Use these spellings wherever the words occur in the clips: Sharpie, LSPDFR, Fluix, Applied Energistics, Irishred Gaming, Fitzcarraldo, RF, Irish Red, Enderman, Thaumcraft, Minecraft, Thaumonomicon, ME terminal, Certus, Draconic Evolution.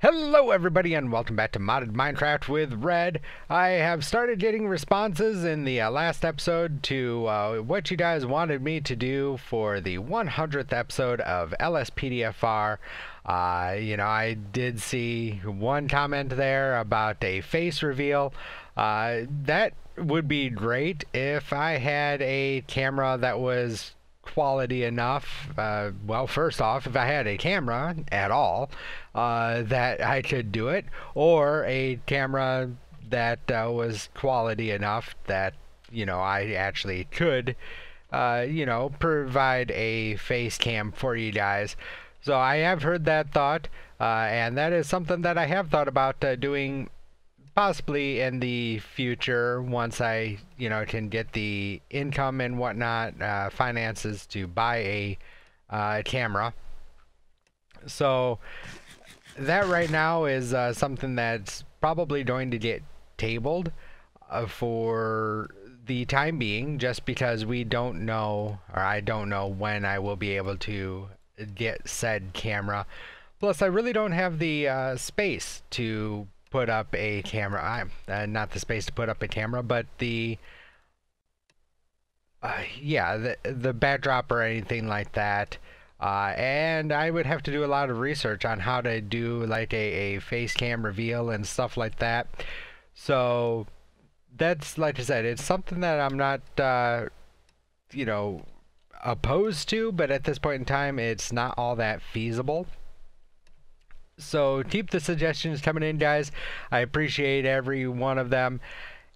Hello everybody and welcome back to Modded Minecraft with Red. I have started getting responses in the last episode to what you guys wanted me to do for the 100th episode of LSPDFR. You know, I did see one comment there about a face reveal. That would be great if I had a camera that was quality enough. Well, first off, if I had a camera at all, that I could do it, or a camera that was quality enough that, you know, I actually could, you know, provide a face cam for you guys. So I have heard that thought, and that is something that I have thought about doing possibly in the future, once I, you know, can get the income and whatnot, finances to buy a camera. So that right now is something that's probably going to get tabled for the time being, just because we don't know, or I don't know when I will be able to get said camera. Plus, I really don't have the space to put up a camera. Not the space to put up a camera, but the yeah, the backdrop or anything like that, and I would have to do a lot of research on how to do like a face cam reveal and stuff like that. So that's, like I said, it's something that I'm not you know, opposed to, but at this point in time it's not all that feasible. So keep the suggestions coming in, guys. I appreciate every one of them.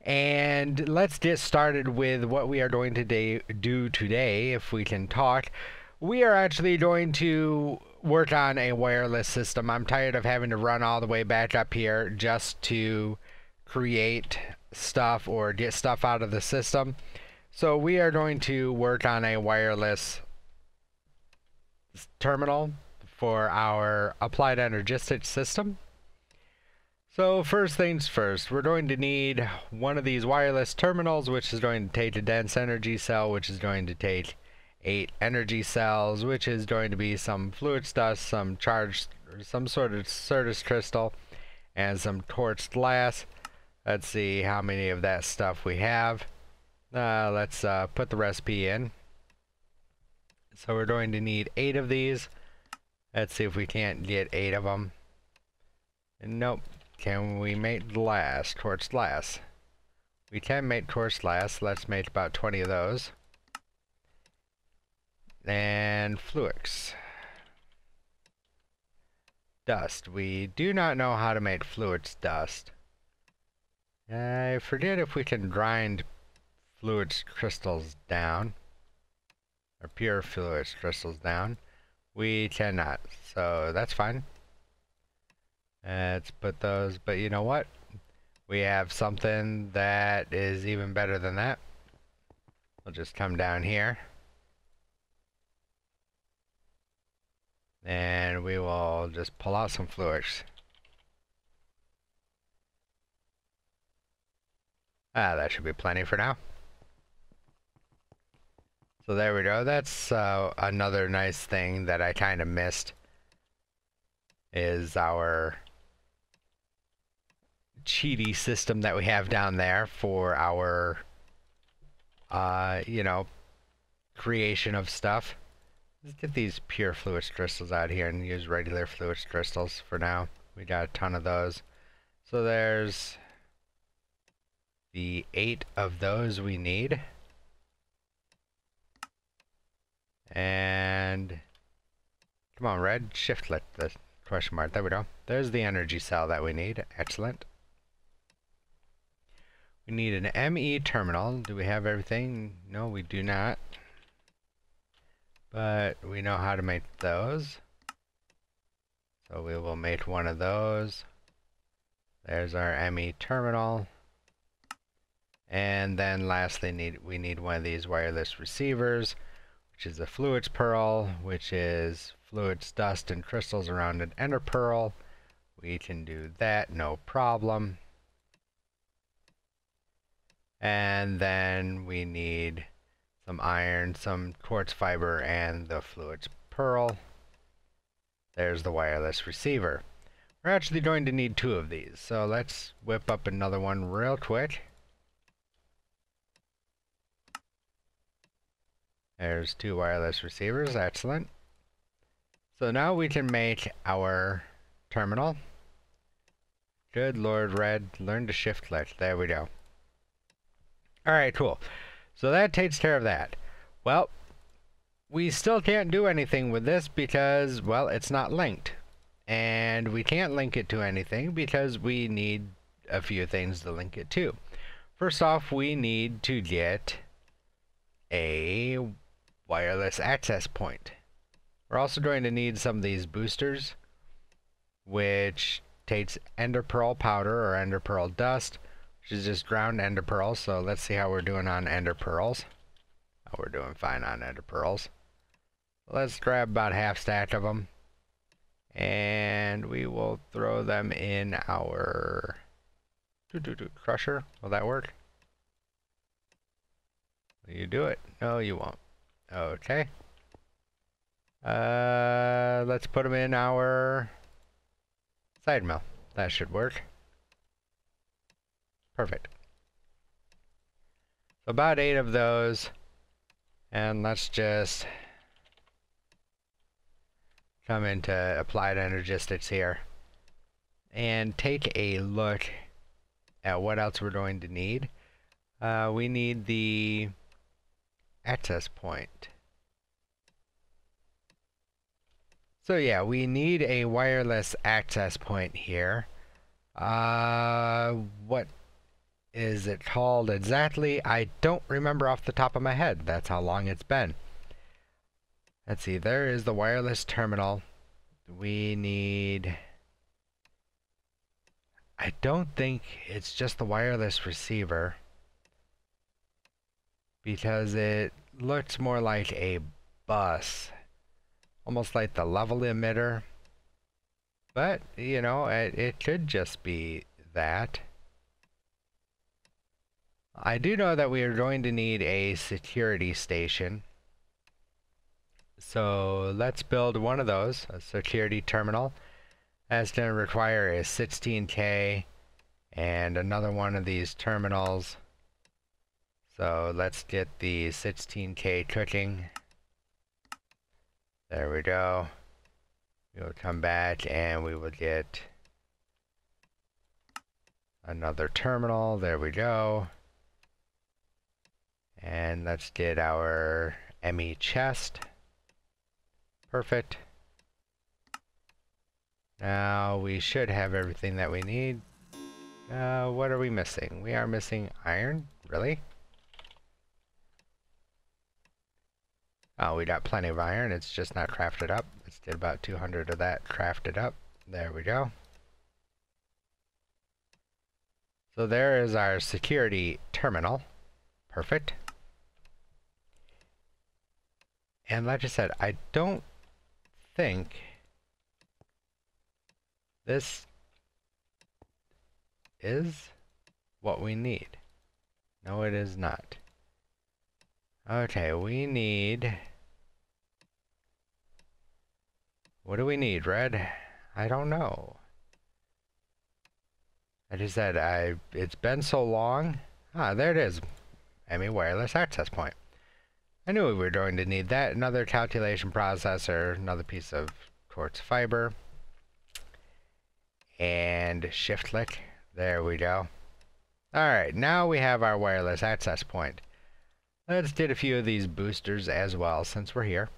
And let's get started with what we are going to do today, if we can talk. We are actually going to work on a wireless system. I'm tired of having to run all the way back up here just to create stuff or get stuff out of the system. So we are going to work on a wireless terminal for our Applied Energistics system. So first things first, we're going to need one of these wireless terminals, which is going to take a dense energy cell, which is going to take 8 energy cells, which is going to be some Fluix dust, some charged, some sort of Certus crystal, and some quartz glass. Let's see how many of that stuff we have. Let's put the recipe in. So we're going to need 8 of these. Let's see if we can't get 8 of them. Nope. Can we make glass? Quartz glass. We can make quartz glass. Let's make about 20 of those. And Fluix dust. We do not know how to make Fluix dust. I forget if we can grind Fluix crystals down. Or pure Fluix crystals down. We cannot, so that's fine. Let's put those, but you know what? We have something that is even better than that. We'll just come down here. And we will just pull out some Fluix. That should be plenty for now. So there we go. That's another nice thing that I kind of missed, is our cheaty system that we have down there for our, you know, creation of stuff. Let's get these pure Fluix crystals out here and use regular Fluix crystals for now. We got a ton of those. So there's the 8 of those we need. And come on, Red, shift click the question mark. There we go. There's the energy cell that we need. Excellent. We need an ME terminal. Do we have everything? No, we do not. But we know how to make those. So we will make one of those. There's our ME terminal. And then lastly, we need one of these wireless receivers, which is a Fluix pearl, which is Fluix dust and crystals around an ender pearl. We can do that, no problem. And then we need some iron, some quartz fiber, and the Fluix pearl. There's the wireless receiver. We're actually going to need two of these, so let's whip up another one real quick. There's two wireless receivers, excellent. So now we can make our terminal. Good Lord, Red, learn to shift click. There we go. Alright, cool. So that takes care of that. Well, we still can't do anything with this because, well, it's not linked. And we can't link it to anything because we need a few things to link it to. First off, we need to get a wireless access point. We're also going to need some of these boosters, which takes enderpearl powder or enderpearl dust, which is just ground enderpearls. So let's see how we're doing on enderpearls. Oh, we're doing fine on enderpearls. Let's grab about half stack of them. And we will throw them in our crusher. Will that work? Will you do it? No, you won't. Okay. Let's put them in our side mill. That should work. Perfect. So about 8 of those. And let's just come into Applied Energistics here and take a look at what else we're going to need. We need the access point. So yeah, we need a wireless access point here. What is it called exactly? I don't remember off the top of my head. That's how long it's been. Let's see, there is the wireless terminal. We need... I don't think it's just the wireless receiver, because it looks more like a bus. Almost like the level emitter. But, you know, it could just be that. I do know that we are going to need a security station. So let's build one of those, a security terminal. That's going to require a 16K and another one of these terminals. So let's get the 16K cooking. There we go. We'll come back and we will get another terminal. There we go. And let's get our ME chest. Perfect. Now we should have everything that we need. What are we missing? We are missing iron? Really? Oh, we got plenty of iron. It's just not crafted up. Let's get about 200 of that crafted up. There we go. So there is our security terminal. Perfect. And like I said, I don't think this is what we need. No, it is not. Okay, we need... What do we need, Red? I don't know. I just said it's been so long. Ah, there it is. ME wireless access point. I knew we were going to need that. Another calculation processor, another piece of quartz fiber, and shift click. There we go. Alright, now we have our wireless access point. Let's get a few of these boosters as well since we're here.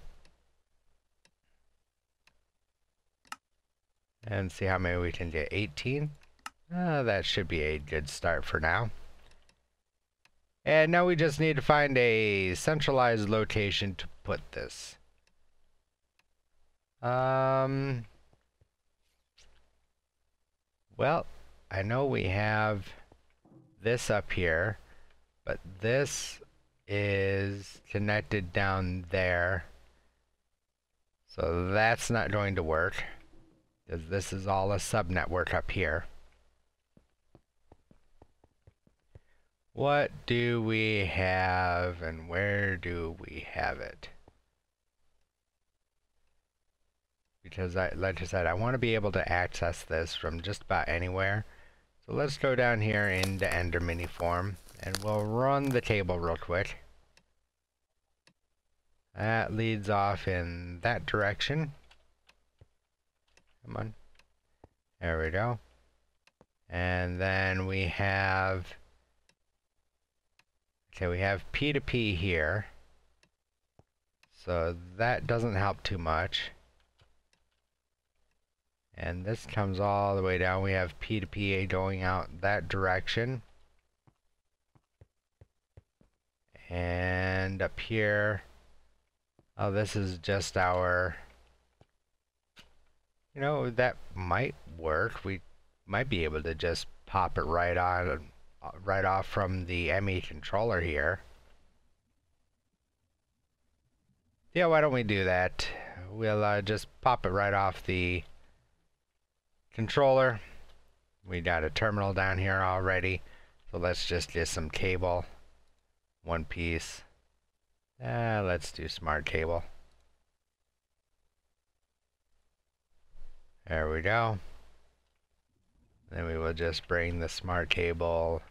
And see how many we can get. 18. That should be a good start for now. And now we just need to find a centralized location to put this. Well, I know we have this up here, but this is connected down there. So that's not going to work, because this is all a subnetwork up here. What do we have and where do we have it? We because like I said, I want to be able to access this from just about anywhere. So let's go down here into Ender Mini form, and we'll run the table real quick. That leads off in that direction. Come on. There we go. And then we have... okay, we have P2P here. So that doesn't help too much. And this comes all the way down. We have P2P going out that direction. And up here... oh, this is just our... you know, that might work. We might be able to just pop it right on, right off from the ME controller here. Yeah, why don't we do that? We'll just pop it right off the controller. We got a terminal down here already, so let's just do some cable, one piece. Let's do smart cable. There we go. Then we will just bring the smart cable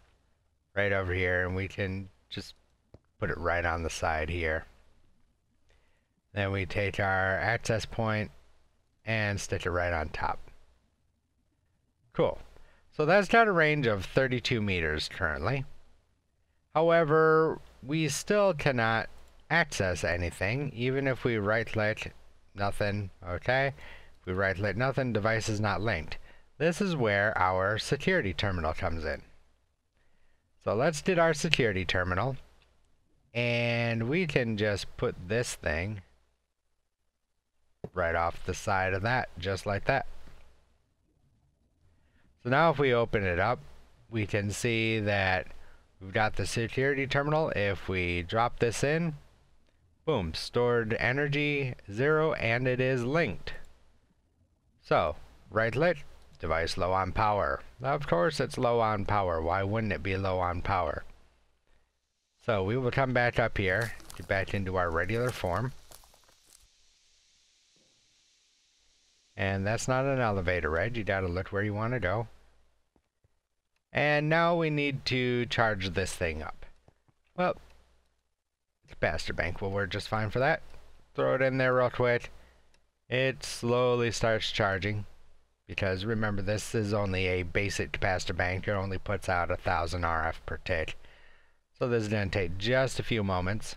right over here, and we can just put it right on the side here. Then we take our access point and stick it right on top. Cool. So that's got a range of 32 meters currently. However, we still cannot access anything, even if we right-click nothing. Okay, if we right-click nothing, device is not linked. This is where our security terminal comes in. So let's do our security terminal, and we can just put this thing right off the side of that, just like that. So now if we open it up, we can see that we've got the security terminal. If we drop this in, boom, stored energy 0, and it is linked. So right click, device low on power. Of course it's low on power. Why wouldn't it be low on power? So we will come back up here, get back into our regular form. And that's not an elevator, Red. You gotta look where you want to go. And now we need to charge this thing up. Well, capacitor bank will work just fine for that. Throw it in there real quick. It slowly starts charging, because remember, this is only a basic capacitor bank. It only puts out 1,000 RF per tick. So this is going to take just a few moments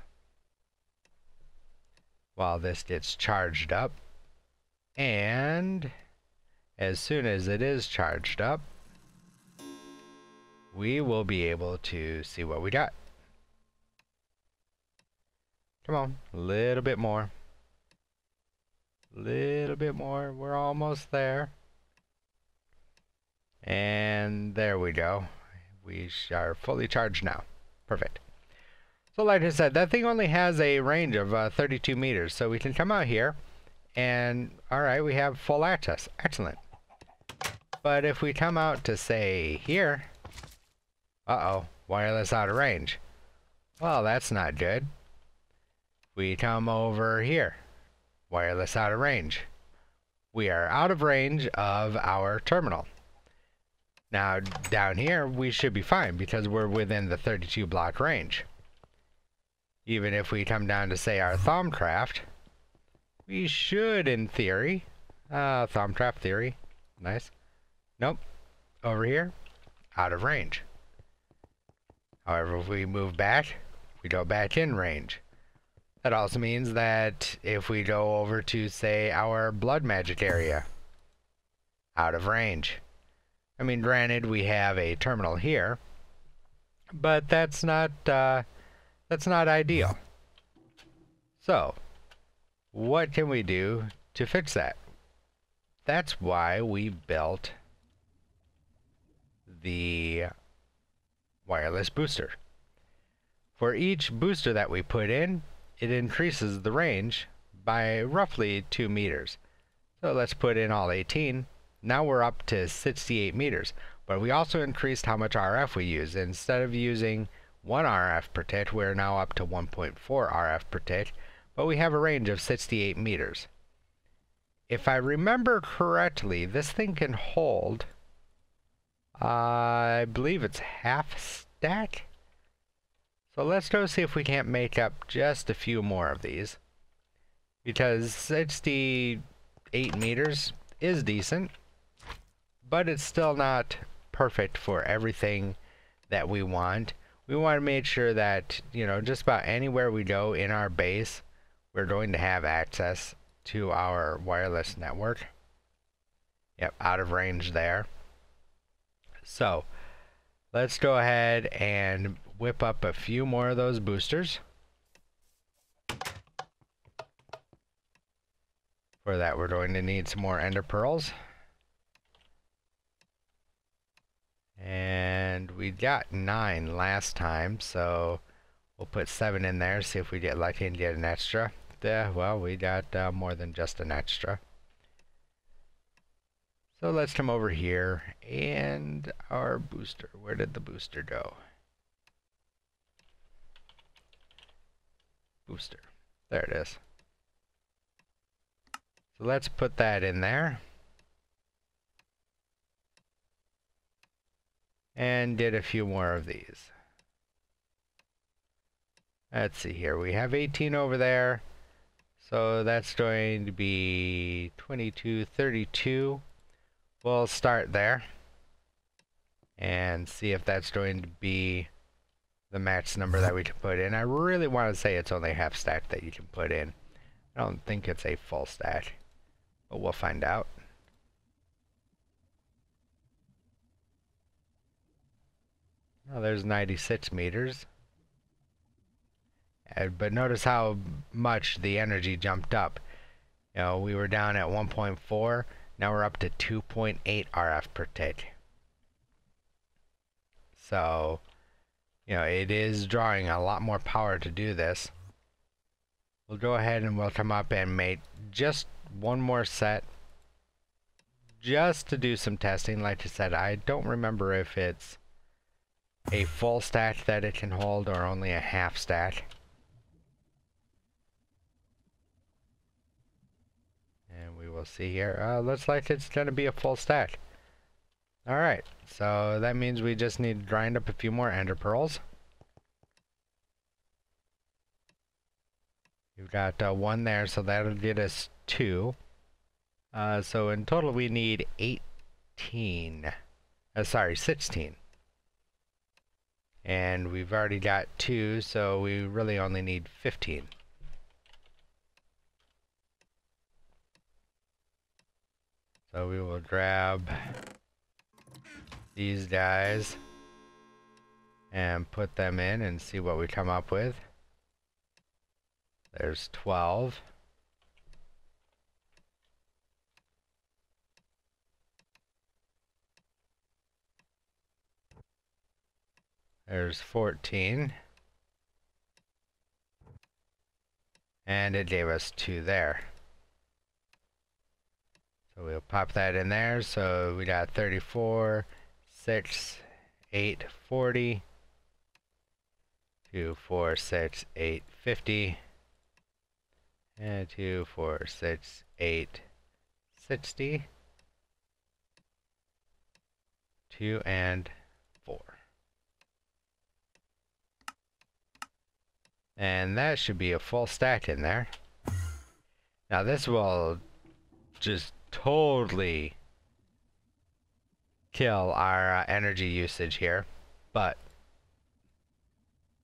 while this gets charged up. And as soon as it is charged up, we will be able to see what we got. Come on, a little bit more. A little bit more. We're almost there. And there we go. We are fully charged now. Perfect. So like I said, that thing only has a range of 32 meters. So we can come out here and, alright, we have full access. Excellent. But if we come out to, say, here... uh-oh, wireless out of range. Well, that's not good. We come over here. Wireless out of range. We are out of range of our terminal. Now, down here, we should be fine because we're within the 32 block range. Even if we come down to, say, our Thaumcraft, we should, in theory, Thaumcraft theory, nice. Nope, over here, out of range. However, if we move back, we go back in range. That also means that if we go over to, say, our blood magic area, out of range. I mean, granted, we have a terminal here, but that's not ideal. So, what can we do to fix that? That's why we built the wireless booster. For each booster that we put in, it increases the range by roughly 2 meters. So let's put in all 18. Now we're up to 68 meters, but we also increased how much RF we use. Instead of using 1 RF per tick, we're now up to 1.4 RF per tick, but we have a range of 68 meters. if I remember correctly, this thing can hold, I believe it's half stack. So let's go see if we can't make up just a few more of these, because 68 meters is decent, but it's still not perfect for everything that we want. We want to make sure that, you know, just about anywhere we go in our base, we're going to have access to our wireless network. Yep, out of range there. So let's go ahead and whip up a few more of those boosters. For that, we're going to need some more ender pearls. And we got 9 last time, so we'll put 7 in there, see if we get lucky and get an extra. Yeah, well, we got more than just an extra. So let's come over here, and our booster. Where did the booster go? Booster. There it is. So let's put that in there. And did a few more of these. Let's see here. We have 18 over there. So that's going to be 22, 32. We'll start there. And see if that's going to be the max number that we can put in. I really want to say it's only half stack that you can put in. I don't think it's a full stack. But we'll find out. Well, there's 96 meters. But notice how much the energy jumped up. You know, we were down at 1.4. Now we're up to 2.8 RF per tick. So, you know, it is drawing a lot more power to do this. We'll go ahead and we'll come up and make just one more set. Just to do some testing. Like I said, I don't remember if it's a full stack that it can hold or only a half stack. And we will see here. Looks like it's going to be a full stack. Alright, so that means we just need to grind up a few more ender pearls. You've got 1 there, so that'll get us 2. So in total we need 16. And we've already got 2, so we really only need 15. So we will grab these guys and put them in and see what we come up with. There's 12. There's 14. And it gave us 2 there. So we'll pop that in there. So we got 34, 6, 8, 40, 2, 4, 6, 8, 50, and 2, 4, 6, 8, 60, 2, and 4. And that should be a full stack in there. Now this will just totally kill our energy usage here. But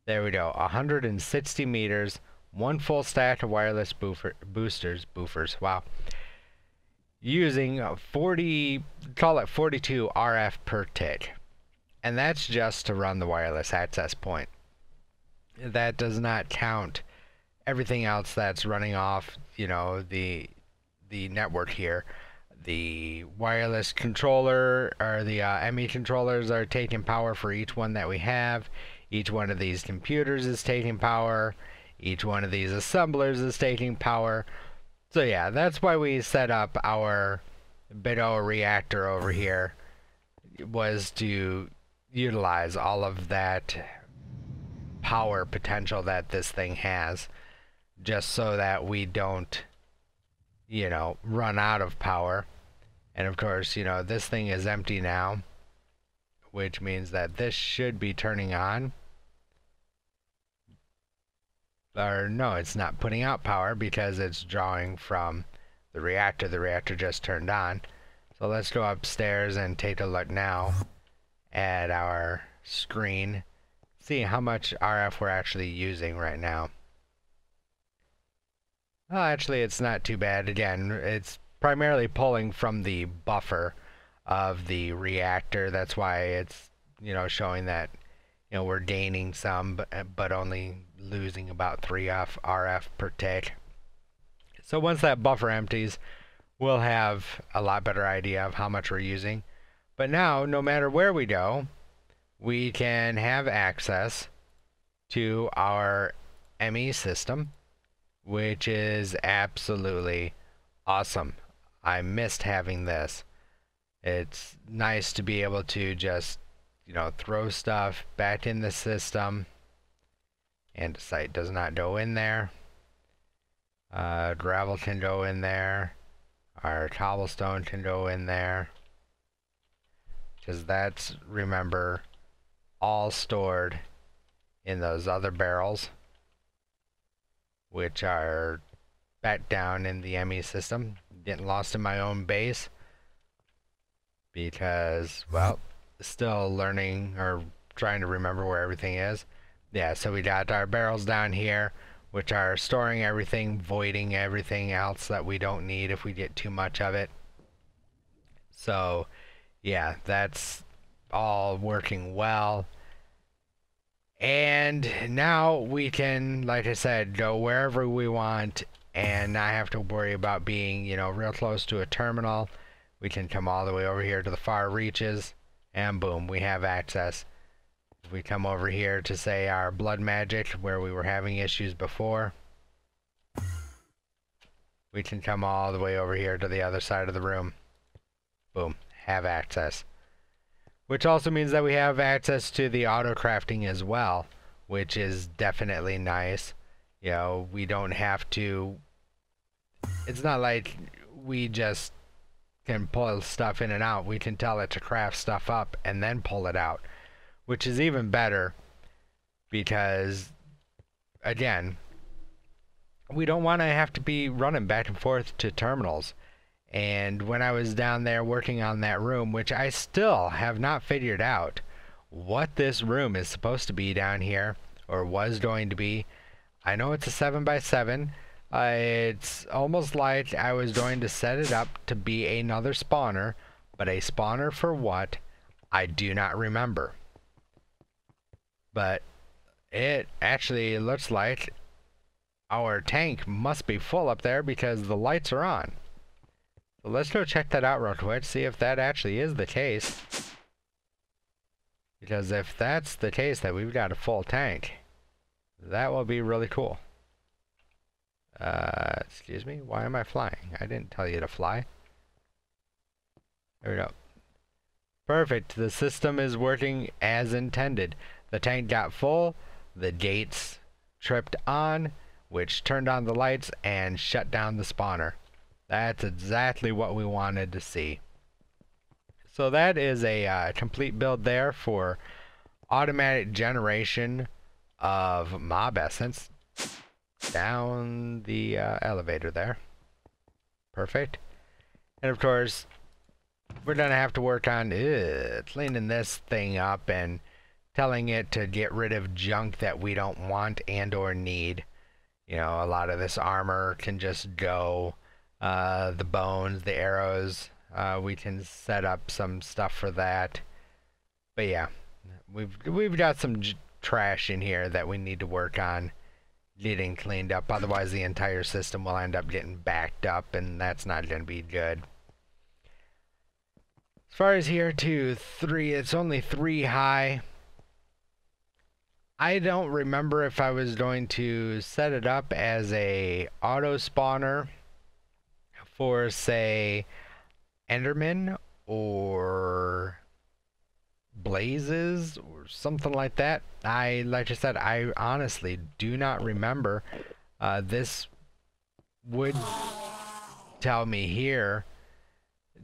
there we go. 160 meters, 1 full stack of wireless boosters. Wow. Using 40, call it 42 RF per tick. And that's just to run the wireless access point. That does not count everything else that's running off, you know, the network here. The wireless controller, or the ME controllers are taking power for each one that we have. Each one of these computers is taking power. Each one of these assemblers is taking power. So yeah, that's why we set up our big O reactor over here, was to utilize all of that power potential that this thing has, just so that we don't, you know, run out of power. And of course, you know, this thing is empty now, which means that this should be turning on. Or no, it's not putting out power because it's drawing from the reactor. The reactor just turned on. So let's go upstairs and take a look now at our screen. See how much RF we're actually using right now. Well, actually it's not too bad. Again, it's primarily pulling from the buffer of the reactor. That's why it's, you know, showing that, you know, we're gaining some, but only losing about 3 RF per tick. So once that buffer empties, we'll have a lot better idea of how much we're using. But now, no matter where we go, we can have access to our ME system, which is absolutely awesome. I missed having this. It's nice to be able to just, you know, throw stuff back in the system. Andesite does not go in there. Gravel can go in there. Our cobblestone can go in there, because that's, remember, all stored in those other barrels, which are back down in the ME system. Getting lost in my own base because, well, still learning or trying to remember where everything is. Yeah, so we got our barrels down here, which are storing everything, voiding everything else that we don't need if we get too much of it. So, yeah, that's all working well. And now we can, like I said, go wherever we want and not have to worry about being, you know, real close to a terminal. We can come all the way over here to the far reaches, and boom, we have access. We come over here to, say, our blood magic, where we were having issues before. We can come all the way over here to the other side of the room. Boom, have access. Which also means that we have access to the auto crafting as well, which is definitely nice. You know, we don't have to, it's not like we just can pull stuff in and out. We can tell it to craft stuff up and then pull it out, which is even better because, again, we don't want to have to be running back and forth to terminals. And when I was down there working on that room, which I still have not figured out what this room is supposed to be down here, or was going to be. I know it's a 7x7. It's almost like I was going to set it up to be another spawner, but a spawner for what? I do not remember. But it actually looks like our tank must be full up there because the lights are on. So let's go check that out real quick, see if that actually is the case. Because if that's the case, that we've got a full tank, that will be really cool. Excuse me, why am I flying? I didn't tell you to fly. There we go. Perfect, the system is working as intended. The tank got full, the gates tripped on, which turned on the lights and shut down the spawner. That's exactly what we wanted to see. So that is a complete build there for automatic generation of mob essence. Down the elevator there. Perfect. And of course, we're going to have to work on cleaning this thing up and telling it to get rid of junk that we don't want and or need. You know, a lot of this armor can just go. The bones, the arrows, we can set up some stuff for that. But yeah, we've got some trash in here that we need to work on getting cleaned up. Otherwise, the entire system will end up getting backed up, and that's not going to be good. As far as here, 2, 3, it's only 3 high. I don't remember if I was going to set it up as a auto spawner for, say, Enderman or Blazes or something like that. Like I said, I honestly do not remember. This would tell me here,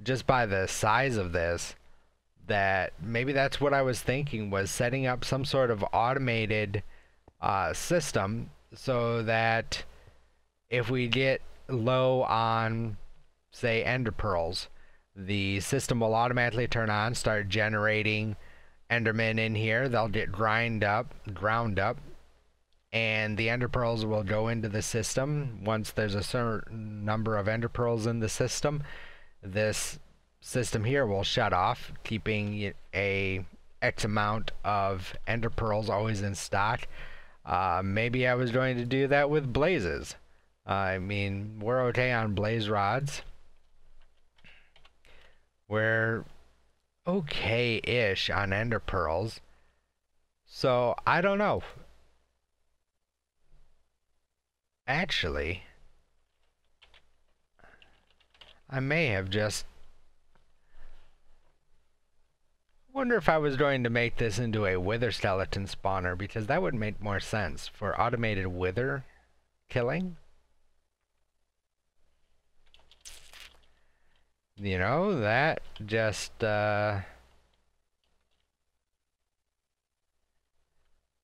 just by the size of this, that maybe that's what I was thinking, was setting up some sort of automated system so that if we get low on, say, ender pearls, the system will automatically turn on, start generating endermen in here. They'll get ground up, and the ender pearls will go into the system. Once there's a certain number of ender pearls in the system, this system here will shut off, keeping a X amount of ender pearls always in stock. Maybe I was going to do that with blazes. I mean, we're okay on blaze rods. We're okay-ish on ender pearls. So, I don't know. Actually, I may have just... I wonder if I was going to make this into a wither skeleton spawner, because that would make more sense for automated wither killing. You know, that just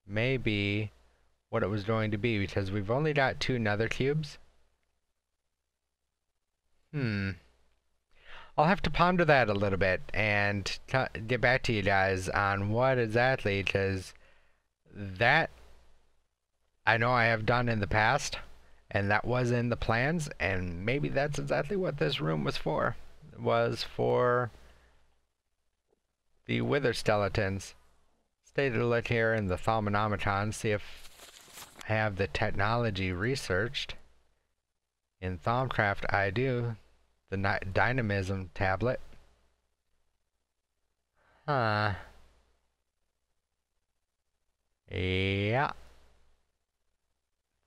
may be what it was going to be, because we've only got 2 nether cubes. I'll have to ponder that a little bit and get back to you guys on what exactly, because that I know I have done in the past, and that was in the plans, and maybe that's exactly what this room was for. Was for the wither skeletons. Stay to look here in the Thaumonomicon, see if I have the technology researched. In Thaumcraft I do. The dynamism tablet. Yeah.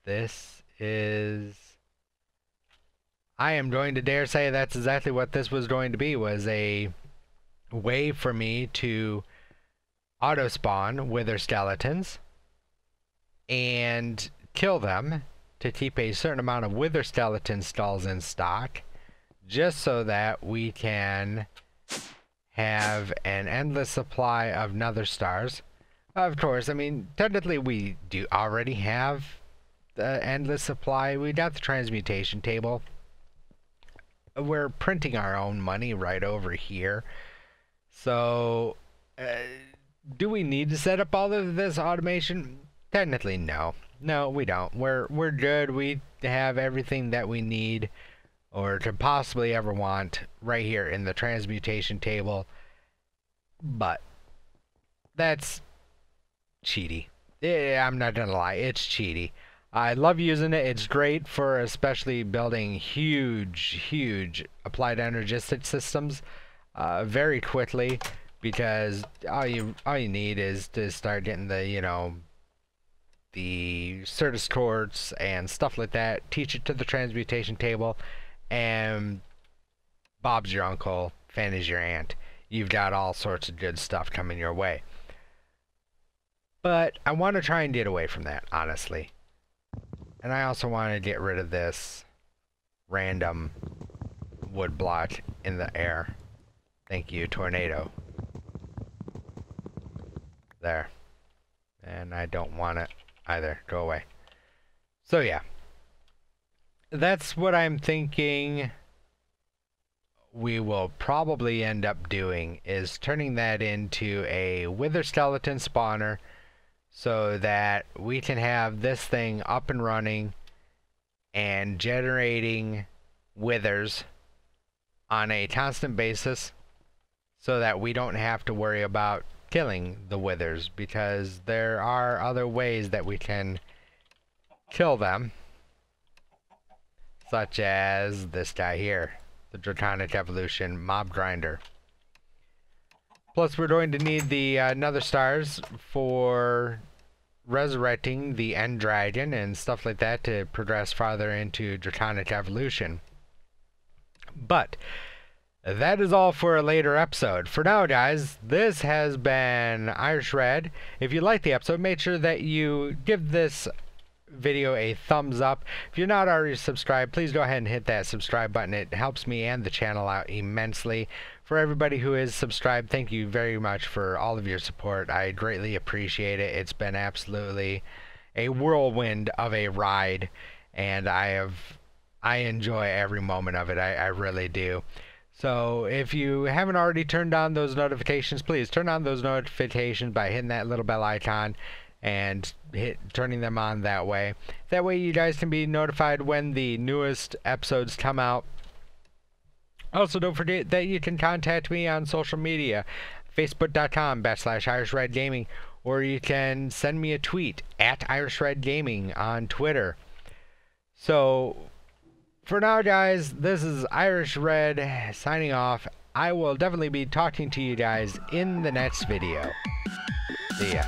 This is... I am going to dare say that's exactly what this was going to be, was a way for me to auto-spawn wither skeletons and kill them to keep a certain amount of wither skeleton skulls in stock, just so that we can have an endless supply of nether stars. Of course, I mean, technically we do already have the endless supply. We got the transmutation table. We're printing our own money right over here. So, do we need to set up all of this automation? Technically, no. No, we don't. We're good. We have everything that we need or could possibly ever want right here in the transmutation table. But that's cheaty. Yeah, I'm not gonna lie. It's cheaty. I love using it. It's great for especially building huge, huge applied energistic systems very quickly, because all you need is to start getting the, you know, the Certus quartz and stuff like that. Teach it to the transmutation table, and Bob's your uncle, Fanny's your aunt. You've got all sorts of good stuff coming your way. But I want to try and get away from that, honestly. And I also want to get rid of this random wood block in the air. Thank you, tornado. There. And I don't want it either. Go away. So yeah. That's what I'm thinking we will probably end up doing, is turning that into a wither skeleton spawner, so that we can have this thing up and running and generating withers on a constant basis, so that we don't have to worry about killing the withers, because there are other ways that we can kill them, such as this guy here, the Draconic Evolution mob grinder. Plus, we're going to need the nether stars for resurrecting the end dragon and stuff like that to progress farther into Draconic Evolution. But that is all for a later episode. For now, guys, this has been Irish Red. If you like the episode, make sure that you give this video a thumbs up. If you're not already subscribed, please go ahead and hit that subscribe button. It helps me and the channel out immensely. For everybody who is subscribed, thank you very much for all of your support. I greatly appreciate it. It's been absolutely a whirlwind of a ride, and I enjoy every moment of it. I really do. So if you haven't already turned on those notifications, please turn on those notifications by hitting that little bell icon and turning them on that way. That way you guys can be notified when the newest episodes come out. Also, don't forget that you can contact me on social media, facebook.com/IrishRedGaming, or you can send me a tweet @IrishRedGaming on Twitter. So for now, guys, this is Irish Red signing off. I will definitely be talking to you guys in the next video. See ya.